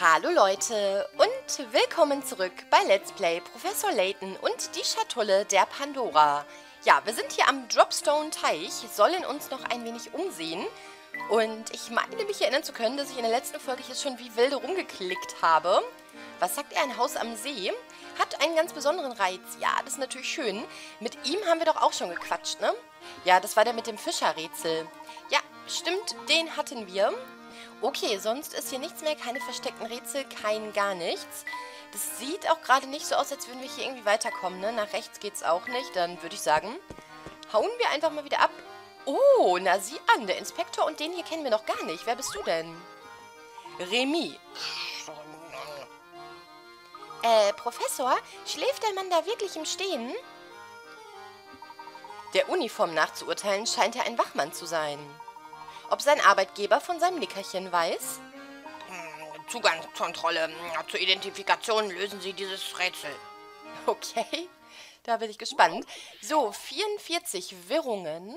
Hallo Leute und willkommen zurück bei Let's Play Professor Layton und die Schatulle der Pandora. Ja, wir sind hier am Dropstone-Teich, sollen uns noch ein wenig umsehen. Und ich meine mich erinnern zu können, dass ich in der letzten Folge jetzt schon wie wilde rumgeklickt habe. Was sagt er? Ein Haus am See hat einen ganz besonderen Reiz. Ja, das ist natürlich schön. Mit ihm haben wir doch auch schon gequatscht, ne? Ja, das war der mit dem Fischerrätsel. Ja, stimmt, den hatten wir. Okay, sonst ist hier nichts mehr, keine versteckten Rätsel, kein gar nichts. Das sieht auch gerade nicht so aus, als würden wir hier irgendwie weiterkommen, ne? Nach rechts geht's auch nicht, dann würde ich sagen, hauen wir einfach mal wieder ab. Oh, na sieh an, der Inspektor und den hier kennen wir noch gar nicht. Wer bist du denn? Rémi. Professor, schläft der Mann da wirklich im Stehen? Der Uniform nach zu urteilen, scheint er ein Wachmann zu sein. Ob sein Arbeitgeber von seinem Nickerchen weiß? Zugangskontrolle. Zur Identifikation lösen Sie dieses Rätsel. Okay, da bin ich gespannt. So, 44 Wirrungen.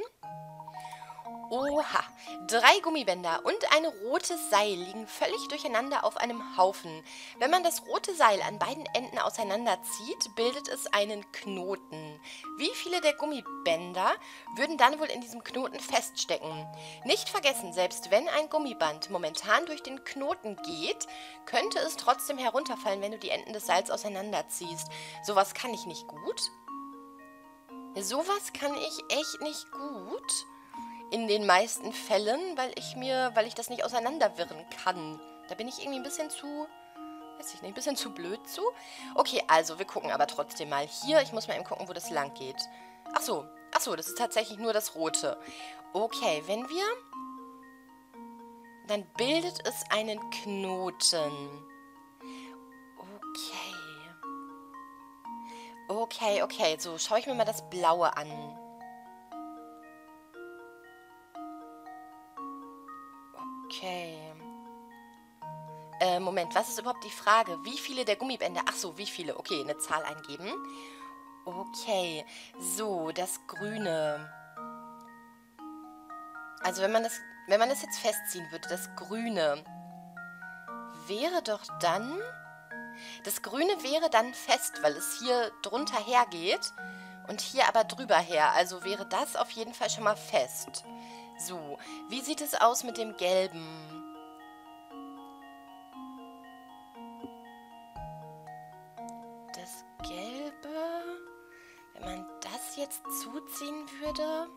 Oha, 3 Gummibänder und ein rotes Seil liegen völlig durcheinander auf einem Haufen. Wenn man das rote Seil an beiden Enden auseinanderzieht, bildet es einen Knoten. Wie viele der Gummibänder würden dann wohl in diesem Knoten feststecken? Nicht vergessen, selbst wenn ein Gummiband momentan durch den Knoten geht, könnte es trotzdem herunterfallen, wenn du die Enden des Seils auseinanderziehst. Sowas kann ich nicht gut. Sowas kann ich echt nicht gut. In den meisten Fällen, weil ich das nicht auseinanderwirren kann. Da bin ich irgendwie ein bisschen zu, weiß ich nicht, ein bisschen zu blöd zu. Okay, also wir gucken aber trotzdem mal hier. Ich muss mal eben gucken, wo das lang geht. Ach so, das ist tatsächlich nur das Rote. Okay, wenn wir, dann bildet es einen Knoten. Okay. Okay, so schaue ich mir mal das Blaue an. Okay. Moment, was ist überhaupt die Frage? Wie viele der Gummibänder? Ach so, wie viele? Okay, eine Zahl eingeben. Okay, so, das Grüne. Also wenn man das jetzt festziehen würde, das Grüne wäre doch dann... Das Grüne wäre dann fest, weil es hier drunter hergeht und hier aber drüber her. Also wäre das auf jeden Fall schon mal fest. So, wie sieht es aus mit dem Gelben? Das Gelbe, wenn man das jetzt zuziehen würde?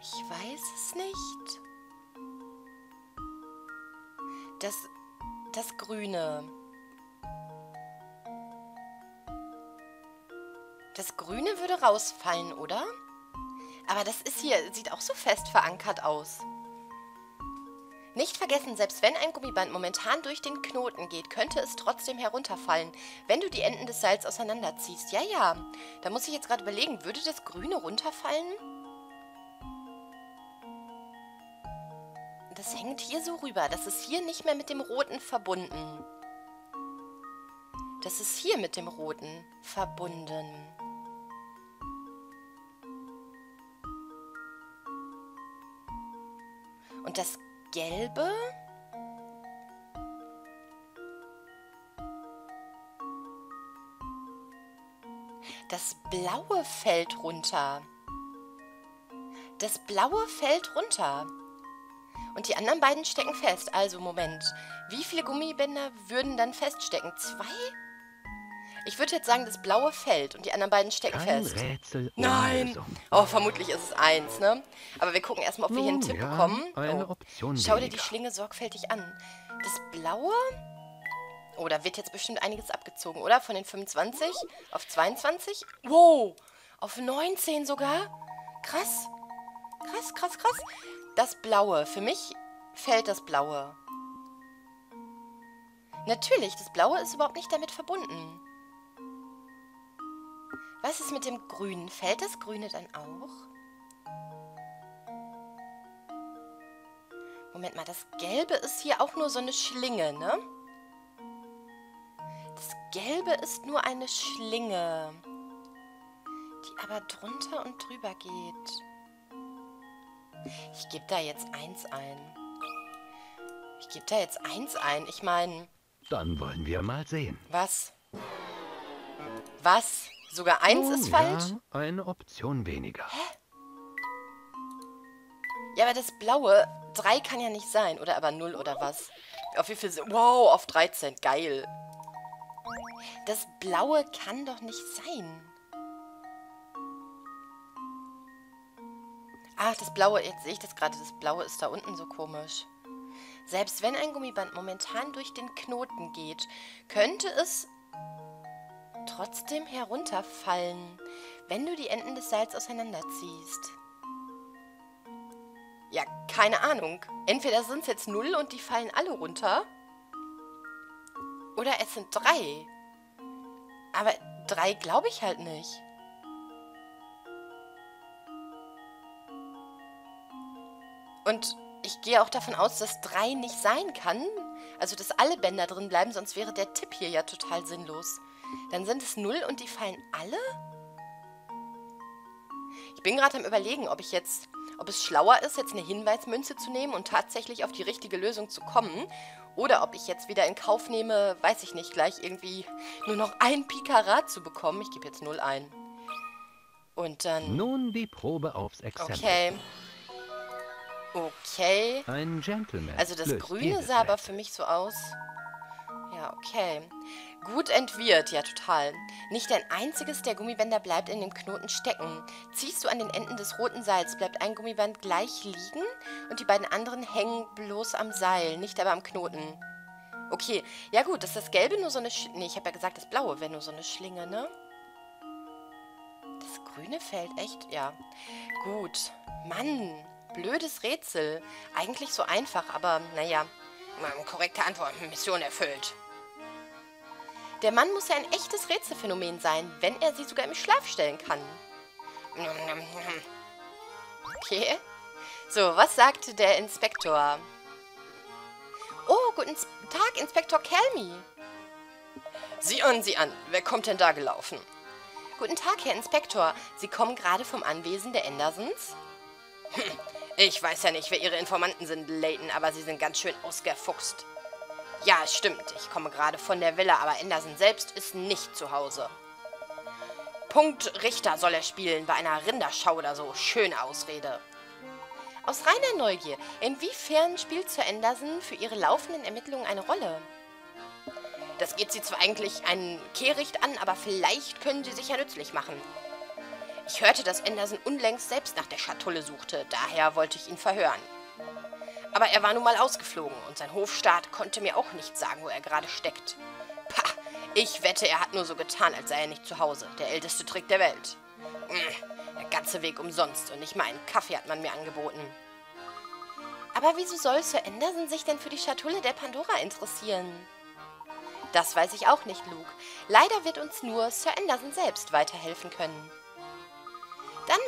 Ich weiß es nicht. Das Grüne. Das Grüne würde rausfallen, oder? Aber das ist hier, sieht auch so fest verankert aus. Nicht vergessen, selbst wenn ein Gummiband momentan durch den Knoten geht, könnte es trotzdem herunterfallen, wenn du die Enden des Seils auseinanderziehst. Ja, ja, da muss ich jetzt gerade überlegen, würde das Grüne runterfallen? Das hängt hier so rüber, das ist hier nicht mehr mit dem Roten verbunden. Das ist hier mit dem Roten verbunden. Und das Gelbe? Das Blaue fällt runter. Das Blaue fällt runter. Und die anderen beiden stecken fest. Also, Moment. Wie viele Gummibänder würden dann feststecken? 2? Ich würde jetzt sagen, das Blaue fällt und die anderen beiden stecken fest. Nein! Oh, vermutlich ist es 1, ne? Aber wir gucken erstmal, ob wir hier einen Tipp bekommen. Oh. Schau dir die Schlinge sorgfältig an. Das Blaue? Oh, da wird jetzt bestimmt einiges abgezogen, oder? Von den 25 auf 22? Wow! Auf 19 sogar? Krass! Krass! Das Blaue. Für mich fällt das Blaue. Natürlich, das Blaue ist überhaupt nicht damit verbunden. Was ist mit dem Grünen? Fällt das Grüne dann auch? Moment mal, das Gelbe ist hier auch nur so eine Schlinge, ne? Das Gelbe ist nur eine Schlinge, die aber drunter und drüber geht. Ich gebe da jetzt 1 ein. Ich gebe da jetzt 1 ein. Ich meine... Dann wollen wir mal sehen. Was? Was? Sogar 1 ist falsch? Ja, eine Option weniger. Hä? Ja, aber das Blaue, 3 kann ja nicht sein. Oder aber 0 oder was? Auf wie viel... Wow, auf 13. Geil. Das Blaue kann doch nicht sein. Ach, das Blaue, jetzt sehe ich das gerade. Das Blaue ist da unten so komisch. Selbst wenn ein Gummiband momentan durch den Knoten geht, könnte es trotzdem herunterfallen, wenn du die Enden des Seils auseinanderziehst. Ja, keine Ahnung. Entweder sind es jetzt 0 und die fallen alle runter. Oder es sind 3. Aber 3 glaube ich halt nicht. Und... ich gehe auch davon aus, dass 3 nicht sein kann. Also, dass alle Bänder drin bleiben, sonst wäre der Tipp hier ja total sinnlos. Dann sind es 0 und die fallen alle? Ich bin gerade am Überlegen, ob ich jetzt, ob es schlauer ist, jetzt eine Hinweismünze zu nehmen und tatsächlich auf die richtige Lösung zu kommen. Oder ob ich jetzt wieder in Kauf nehme, weiß ich nicht, gleich irgendwie nur noch ein Pikarat zu bekommen. Ich gebe jetzt 0 ein. Und dann... Nun die Probe aufs Exempel. Okay. Okay. Ein Gentleman. Also das Grüne sah aber für mich so aus. Ja, okay. Gut entwirrt, ja total. Nicht ein einziges der Gummibänder bleibt in dem Knoten stecken. Ziehst du an den Enden des roten Seils, bleibt ein Gummiband gleich liegen und die beiden anderen hängen bloß am Seil, nicht aber am Knoten. Okay, ja gut, ist das Gelbe nur so eine Schlinge? Ne, ich habe ja gesagt, das Blaue wäre nur so eine Schlinge, ne? Das Grüne fällt echt, ja. Gut. Mann. Blödes Rätsel. Eigentlich so einfach, aber naja. Korrekte Antwort. Mission erfüllt. Der Mann muss ja ein echtes Rätselphänomen sein, wenn er sie sogar im Schlaf stellen kann. Okay. So, was sagte der Inspektor? Oh, guten Tag, Inspektor Chelmey. Sieh an. Wer kommt denn da gelaufen? Guten Tag, Herr Inspektor. Sie kommen gerade vom Anwesen der Andersons? Hm. Ich weiß ja nicht, wer Ihre Informanten sind, Layton, aber Sie sind ganz schön ausgefuchst. Ja, stimmt, ich komme gerade von der Villa, aber Anderson selbst ist nicht zu Hause. Punkt Richter soll er spielen, bei einer Rinderschau oder so. Schöne Ausrede. Aus reiner Neugier, inwiefern spielt Sir Anderson für Ihre laufenden Ermittlungen eine Rolle? Das geht Sie zwar eigentlich einen Kehricht an, aber vielleicht können Sie sich ja nützlich machen. Ich hörte, dass Anderson unlängst selbst nach der Schatulle suchte, daher wollte ich ihn verhören. Aber er war nun mal ausgeflogen und sein Hofstaat konnte mir auch nicht sagen, wo er gerade steckt. Pah, ich wette, er hat nur so getan, als sei er nicht zu Hause. Der älteste Trick der Welt. Der ganze Weg umsonst und nicht mal einen Kaffee hat man mir angeboten. Aber wieso soll Sir Anderson sich denn für die Schatulle der Pandora interessieren? Das weiß ich auch nicht, Luke. Leider wird uns nur Sir Anderson selbst weiterhelfen können. Dann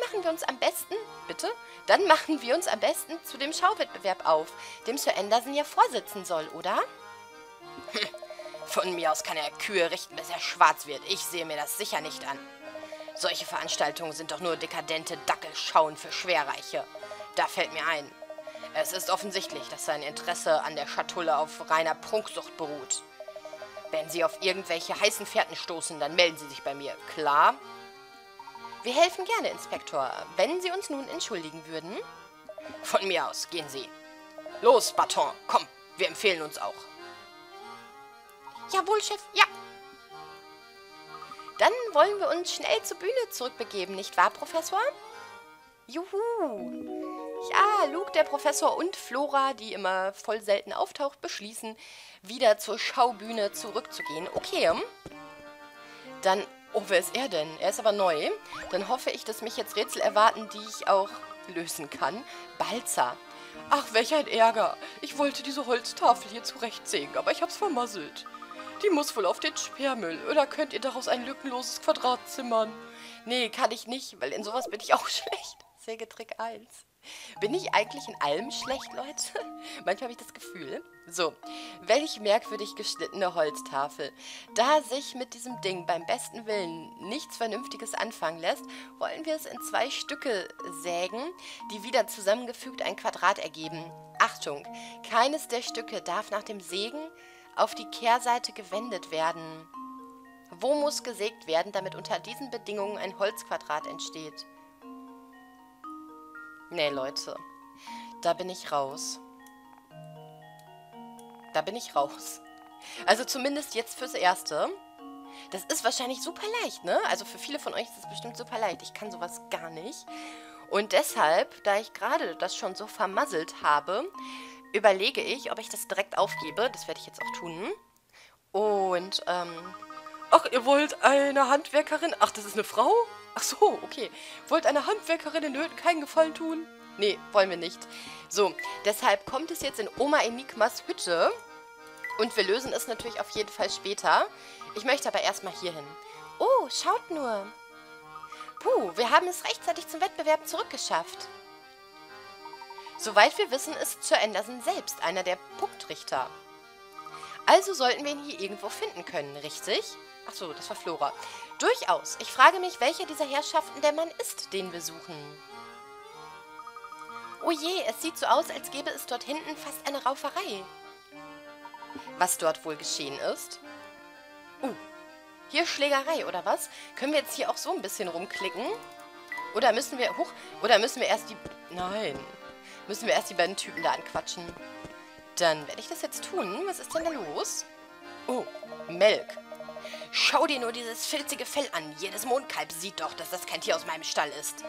machen wir uns am besten zu dem Schauwettbewerb auf, dem Sir Anderson ja vorsitzen soll, oder? Hm. Von mir aus kann er Kühe richten, bis er schwarz wird. Ich sehe mir das sicher nicht an. Solche Veranstaltungen sind doch nur dekadente Dackelschauen für Schwerreiche. Da fällt mir ein. Es ist offensichtlich, dass sein Interesse an der Schatulle auf reiner Prunksucht beruht. Wenn Sie auf irgendwelche heißen Fährten stoßen, dann melden Sie sich bei mir, klar? Wir helfen gerne, Inspektor, wenn Sie uns nun entschuldigen würden. Von mir aus, gehen Sie. Los, Baton, komm, wir empfehlen uns auch. Jawohl, Chef, ja. Dann wollen wir uns schnell zur Bühne zurückbegeben, nicht wahr, Professor? Juhu. Ja, Luke, der Professor und Flora, die immer voll selten auftaucht, beschließen, wieder zur Schaubühne zurückzugehen. Okay, dann... Oh, wer ist er denn? Er ist aber neu. Dann hoffe ich, dass mich jetzt Rätsel erwarten, die ich auch lösen kann. Balzer. Ach, welch ein Ärger. Ich wollte diese Holztafel hier zurechtsägen, aber ich hab's vermasselt. Die muss wohl auf den Sperrmüll. Oder könnt ihr daraus ein lückenloses Quadrat zimmern? Nee, kann ich nicht, weil in sowas bin ich auch schlecht. Sägetrick 1. Bin ich eigentlich in allem schlecht, Leute? Manchmal habe ich das Gefühl. So, welch merkwürdig geschnittene Holztafel. Da sich mit diesem Ding beim besten Willen nichts Vernünftiges anfangen lässt, wollen wir es in zwei Stücke sägen, die wieder zusammengefügt ein Quadrat ergeben. Achtung, keines der Stücke darf nach dem Sägen auf die Kehrseite gewendet werden. Wo muss gesägt werden, damit unter diesen Bedingungen ein Holzquadrat entsteht? Nee, Leute. Da bin ich raus. Da bin ich raus. Also zumindest jetzt fürs Erste. Das ist wahrscheinlich super leicht, ne? Also für viele von euch ist es bestimmt super leicht. Ich kann sowas gar nicht. Und deshalb, da ich gerade das schon so vermasselt habe, überlege ich, ob ich das direkt aufgebe. Das werde ich jetzt auch tun. Und, ach, ihr wollt eine Handwerkerin? Ach, das ist eine Frau? Ach so, okay. Wollt einer Handwerkerin in Nöten keinen Gefallen tun? Nee, wollen wir nicht. So, deshalb kommt es jetzt in Oma Enigmas Hütte. Und wir lösen es natürlich auf jeden Fall später. Ich möchte aber erstmal hier hin. Oh, schaut nur. Puh, wir haben es rechtzeitig zum Wettbewerb zurückgeschafft. Soweit wir wissen, ist Sir Anderson selbst einer der Punktrichter. Also sollten wir ihn hier irgendwo finden können, richtig? Achso, das war Flora. Durchaus. Ich frage mich, welcher dieser Herrschaften der Mann ist, den wir suchen. Oh je, es sieht so aus, als gäbe es dort hinten fast eine Rauferei. Was dort wohl geschehen ist? Hier Schlägerei, oder was? Können wir jetzt hier auch so ein bisschen rumklicken? Oder müssen wir... Huch, oder müssen wir erst die... Nein. Müssen wir erst die beiden Typen da anquatschen. Dann werde ich das jetzt tun. Was ist denn da los? Oh, Melk. Schau dir nur dieses filzige Fell an. Jedes Mondkalb sieht doch, dass das kein Tier aus meinem Stall ist.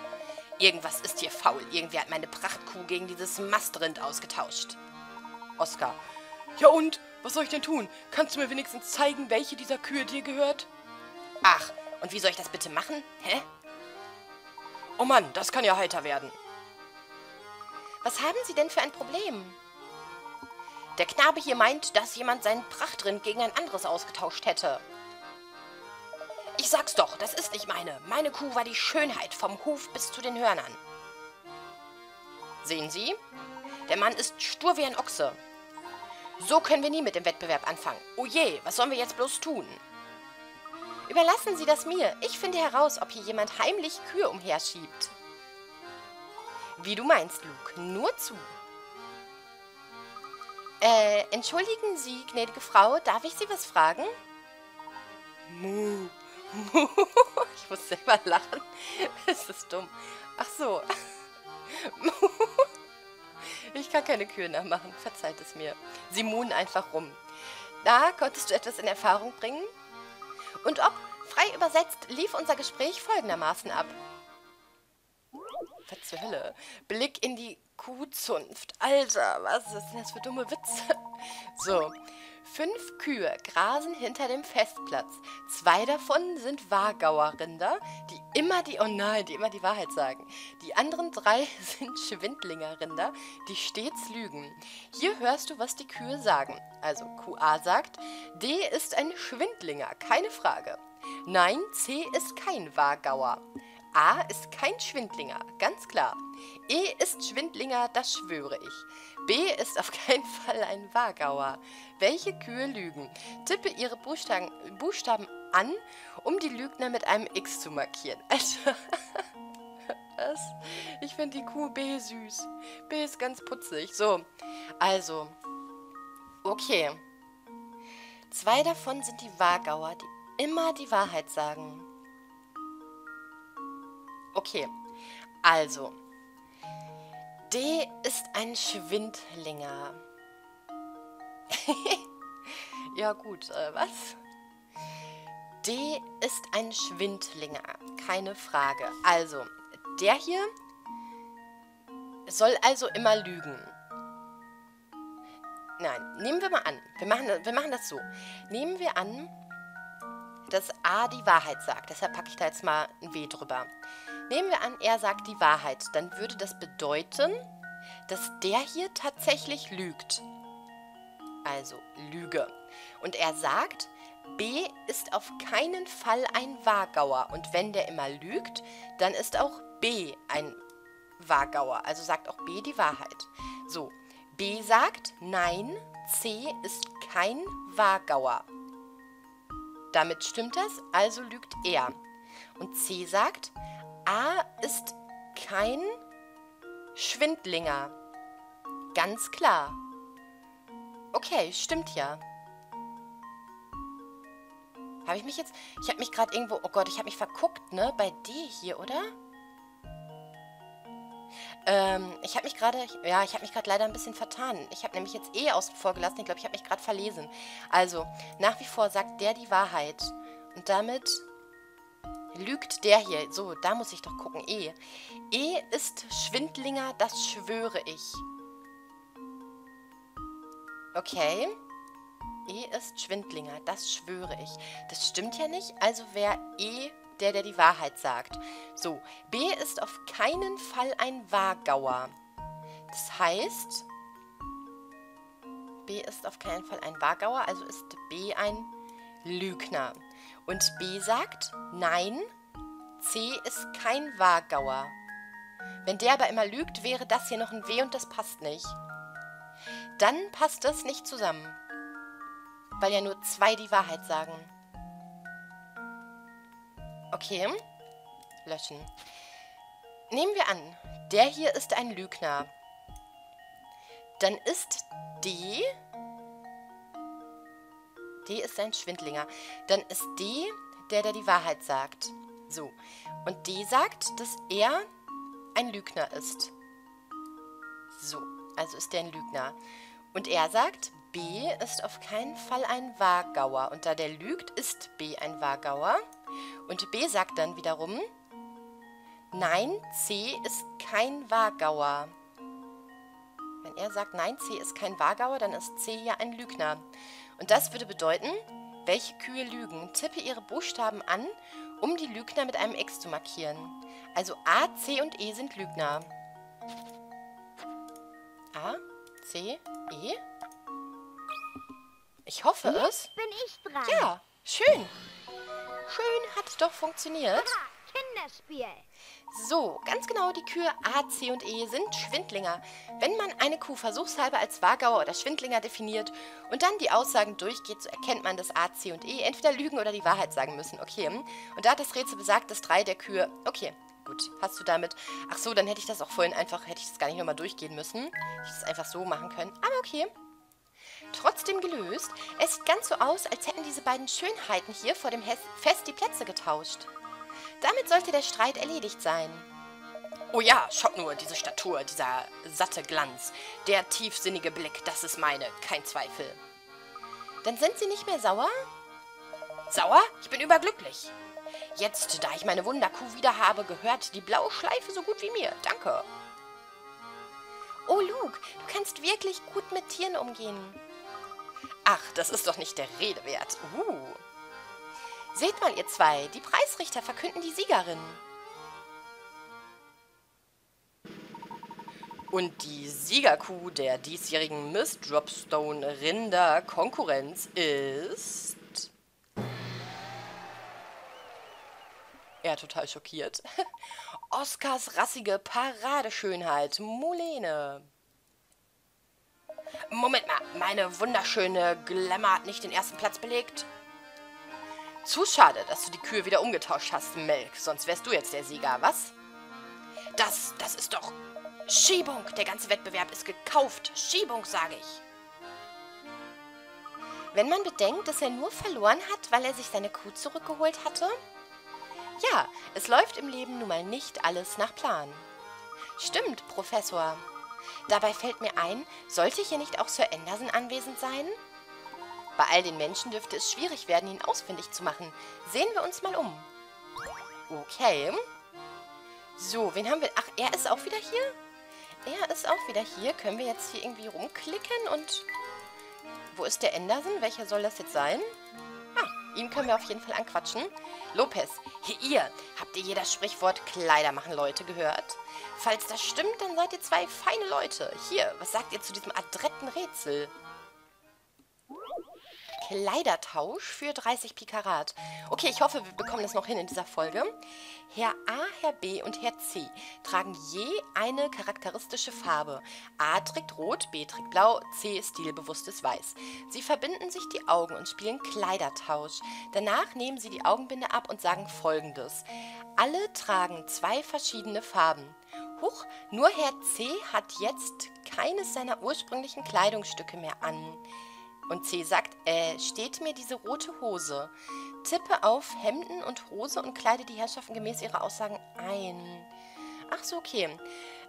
Irgendwas ist hier faul. Irgendwer hat meine Prachtkuh gegen dieses Mastrind ausgetauscht. Oskar. Ja und? Was soll ich denn tun? Kannst du mir wenigstens zeigen, welche dieser Kühe dir gehört? Ach, und wie soll ich das bitte machen? Hä? Oh Mann, das kann ja heiter werden. Was haben Sie denn für ein Problem? Der Knabe hier meint, dass jemand seinen Prachtrind gegen ein anderes ausgetauscht hätte. Ich sag's doch, das ist nicht meine. Meine Kuh war die Schönheit, vom Huf bis zu den Hörnern. Sehen Sie? Der Mann ist stur wie ein Ochse. So können wir nie mit dem Wettbewerb anfangen. Oh je, was sollen wir jetzt bloß tun? Überlassen Sie das mir. Ich finde heraus, ob hier jemand heimlich Kühe umherschiebt. Wie du meinst, Luke. Nur zu. Entschuldigen Sie, gnädige Frau, darf ich Sie was fragen? Mu. Mu. Ich muss selber lachen. Es ist dumm. Ach so. Mu. Ich kann keine Kühe nachmachen. Verzeiht es mir. Sie muhen einfach rum. Da konntest du etwas in Erfahrung bringen? Und ob, frei übersetzt, lief unser Gespräch folgendermaßen ab. Was zur Hölle? Blick in die Kuhzunft. Alter, was ist denn das für dumme Witze? So. 5 Kühe grasen hinter dem Festplatz. 2 davon sind Wargauer Rinder, die immer die... Oh nein, die immer die Wahrheit sagen. Die anderen 3 sind Schwindlinger Rinder, die stets lügen. Hier hörst du, was die Kühe sagen. Also QA sagt, D ist ein Schwindlinger, keine Frage. Nein, C ist kein Wargauer. A ist kein Schwindlinger, ganz klar. E ist Schwindlinger, das schwöre ich. B ist auf keinen Fall ein Wargauer. Welche Kühe lügen? Tippe ihre Buchstaben an, um die Lügner mit einem X zu markieren. Alter, was? Ich finde die Kuh B süß. B ist ganz putzig. So, also, okay. 2 davon sind die Wargauer, die immer die Wahrheit sagen. Okay, also, D ist ein Schwindlinger. Ja gut, was? D ist ein Schwindlinger, keine Frage. Also, der hier soll also immer lügen. Nein, nehmen wir mal an, wir machen das so. Nehmen wir an, dass A die Wahrheit sagt, deshalb packe ich da jetzt mal ein W drüber. Nehmen wir an, er sagt die Wahrheit, dann würde das bedeuten, dass der hier tatsächlich lügt. Also Lüge. Und er sagt, B ist auf keinen Fall ein Wargauer. Und wenn der immer lügt, dann ist auch B ein Wargauer. Also sagt auch B die Wahrheit. So, B sagt nein, C ist kein Wargauer. Damit stimmt das, also lügt er. Und C sagt, A ist kein Schwindlinger. Ganz klar. Okay, stimmt ja. Habe ich mich jetzt... Ich habe mich gerade irgendwo... Oh Gott, ich habe mich verguckt, ne? Bei D hier, oder? Ich habe mich gerade... Ja, ich habe mich gerade leider ein bisschen vertan. Ich habe nämlich jetzt E außen vor gelassen. Ich glaube, ich habe mich gerade verlesen. Also, nach wie vor sagt der die Wahrheit. Und damit... lügt der hier. So, da muss ich doch gucken. E. E ist Schwindlinger, das schwöre ich. Okay. E ist Schwindlinger, das schwöre ich. Das stimmt ja nicht, also wäre E der, der die Wahrheit sagt. So, B ist auf keinen Fall ein Wargauer. Das heißt, B ist auf keinen Fall ein Wargauer, also ist B ein Lügner. Und B sagt, nein, C ist kein Wargauer. Wenn der aber immer lügt, wäre das hier noch ein W und das passt nicht. Dann passt das nicht zusammen. Weil ja nur zwei die Wahrheit sagen. Okay. Löschen. Nehmen wir an, der hier ist ein Lügner. Dann ist D... D ist ein Schwindlinger. Dann ist D der, der die Wahrheit sagt. So. Und D sagt, dass er ein Lügner ist. So. Also ist der ein Lügner. Und er sagt, B ist auf keinen Fall ein Wargauer. Und da der lügt, ist B ein Wargauer. Und B sagt dann wiederum, nein, C ist kein Wargauer. Wenn er sagt, nein, C ist kein Wargauer, dann ist C ja ein Lügner. Und das würde bedeuten, welche Kühe lügen. Tippe ihre Buchstaben an, um die Lügner mit einem X zu markieren. Also A, C und E sind Lügner. A, C, E. Ich hoffe es. Jetzt bin ich dran. Ja, schön. Schön hat doch funktioniert. Kinderspiel. So, ganz genau, die Kühe A, C und E sind Schwindlinger. Wenn man eine Kuh versuchshalber als Wargauer oder Schwindlinger definiert und dann die Aussagen durchgeht, so erkennt man, dass A, C und E entweder lügen oder die Wahrheit sagen müssen. Okay, und da hat das Rätsel besagt, dass 3 der Kühe... Okay, gut, hast du damit... Ach so, dann hätte ich das auch vorhin einfach... Hätte ich das gar nicht nochmal durchgehen müssen. Hätte ich das einfach so machen können. Aber okay. Trotzdem gelöst. Es sieht ganz so aus, als hätten diese beiden Schönheiten hier vor dem Fest die Plätze getauscht. Damit sollte der Streit erledigt sein. Oh ja, schaut nur, diese Statur, dieser satte Glanz, der tiefsinnige Blick, das ist meine, kein Zweifel. Dann sind Sie nicht mehr sauer? Sauer? Ich bin überglücklich. Jetzt, da ich meine Wunderkuh wieder habe, gehört die blaue Schleife so gut wie mir. Danke. Oh Luke, du kannst wirklich gut mit Tieren umgehen. Ach, das ist doch nicht der Rede wert. Seht mal, ihr zwei, die Preisrichter verkünden die Siegerin. Und die Siegerkuh der diesjährigen Miss Dropstone Rinderkonkurrenz ist... Ja, total schockiert. Oskars rassige Paradeschönheit, Mulene. Moment mal, meine wunderschöne Glamour hat nicht den ersten Platz belegt. Zu schade, dass du die Kühe wieder umgetauscht hast, Melk. Sonst wärst du jetzt der Sieger, was? Das ist doch... Schiebung! Der ganze Wettbewerb ist gekauft. Schiebung, sage ich. Wenn man bedenkt, dass er nur verloren hat, weil er sich seine Kuh zurückgeholt hatte? Ja, es läuft im Leben nun mal nicht alles nach Plan. Stimmt, Professor. Dabei fällt mir ein, sollte hier nicht auch Sir Anderson anwesend sein? Bei all den Menschen dürfte es schwierig werden, ihn ausfindig zu machen. Sehen wir uns mal um. Okay. So, wen haben wir? Ach, er ist auch wieder hier? Er ist auch wieder hier. Können wir jetzt hier irgendwie rumklicken und... Wo ist der Anderson? Welcher soll das jetzt sein? Ah, ihn können wir auf jeden Fall anquatschen. Lopez, ihr, habt ihr je das Sprichwort Kleider machen Leute gehört? Falls das stimmt, dann seid ihr zwei feine Leute. Hier, was sagt ihr zu diesem adretten Rätsel? Kleidertausch für 30 Pikarat. Okay, ich hoffe, wir bekommen das noch hin in dieser Folge. Herr A, Herr B und Herr C tragen je eine charakteristische Farbe. A trägt Rot, B trägt Blau, C stilbewusstes Weiß. Sie verbinden sich die Augen und spielen Kleidertausch. Danach nehmen sie die Augenbinde ab und sagen Folgendes. Alle tragen zwei verschiedene Farben. Huch, nur Herr C hat jetzt keines seiner ursprünglichen Kleidungsstücke mehr an. Und C sagt, steht mir diese rote Hose. Tippe auf Hemden und Hose und kleide die Herrschaften gemäß ihrer Aussagen ein. Ach so, okay.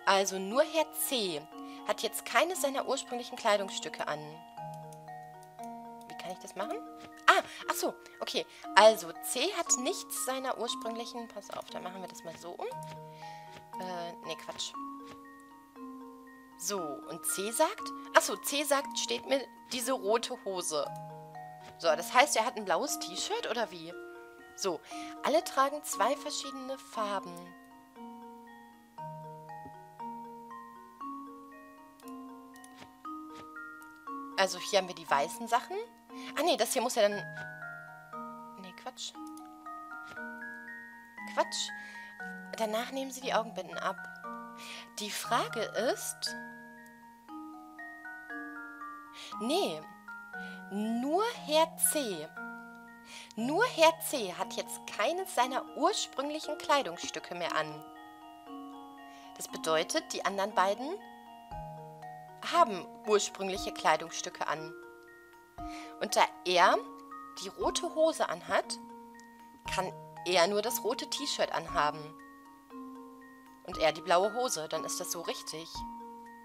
Also nur Herr C hat jetzt keines seiner ursprünglichen Kleidungsstücke an. Wie kann ich das machen? Ah, ach so, okay. Also C hat nichts seiner ursprünglichen... Pass auf, dann machen wir das mal so um. Ne, Quatsch. So, und C sagt... Achso, C sagt, steht mir diese rote Hose. So, das heißt, er hat ein blaues T-Shirt, oder wie? So, alle tragen zwei verschiedene Farben. Also, hier haben wir die weißen Sachen. Ah, ne, das hier muss ja dann... Ne, Quatsch. Quatsch. Danach nehmen sie die Augenbinden ab. Die Frage ist... Nee, nur Herr C. Nur Herr C hat jetzt keines seiner ursprünglichen Kleidungsstücke mehr an. Das bedeutet, die anderen beiden haben ursprüngliche Kleidungsstücke an. Und da er die rote Hose anhat, kann er nur das rote T-Shirt anhaben. Und er die blaue Hose, dann ist das so richtig,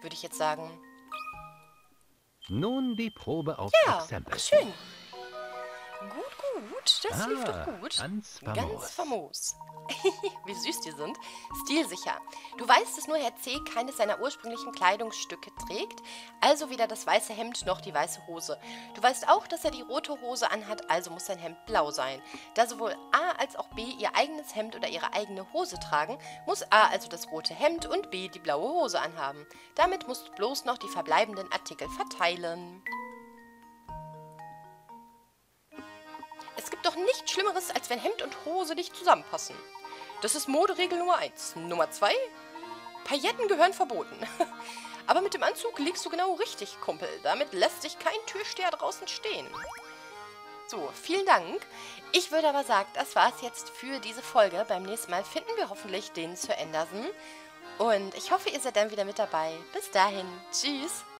würde ich jetzt sagen. Nun die Probe auf Exempel. Ja, schön. Gut, gut. Das lief doch gut. Ganz famos. Ganz famos. Wie süß die sind. Stilsicher. Du weißt, dass nur Herr C. keines seiner ursprünglichen Kleidungsstücke trägt, also weder das weiße Hemd noch die weiße Hose. Du weißt auch, dass er die rote Hose anhat, also muss sein Hemd blau sein. Da sowohl A als auch B ihr eigenes Hemd oder ihre eigene Hose tragen, muss A also das rote Hemd und B die blaue Hose anhaben. Damit musst du bloß noch die verbleibenden Artikel verteilen. Es gibt doch nichts Schlimmeres, als wenn Hemd und Hose nicht zusammenpassen. Das ist Moderegel Nummer 1. Nummer 2, Pailletten gehören verboten. Aber mit dem Anzug liegst du genau richtig, Kumpel. Damit lässt sich kein Türsteher draußen stehen. So, vielen Dank. Ich würde aber sagen, das war es jetzt für diese Folge. Beim nächsten Mal finden wir hoffentlich den Sir Anderson. Und ich hoffe, ihr seid dann wieder mit dabei. Bis dahin. Tschüss.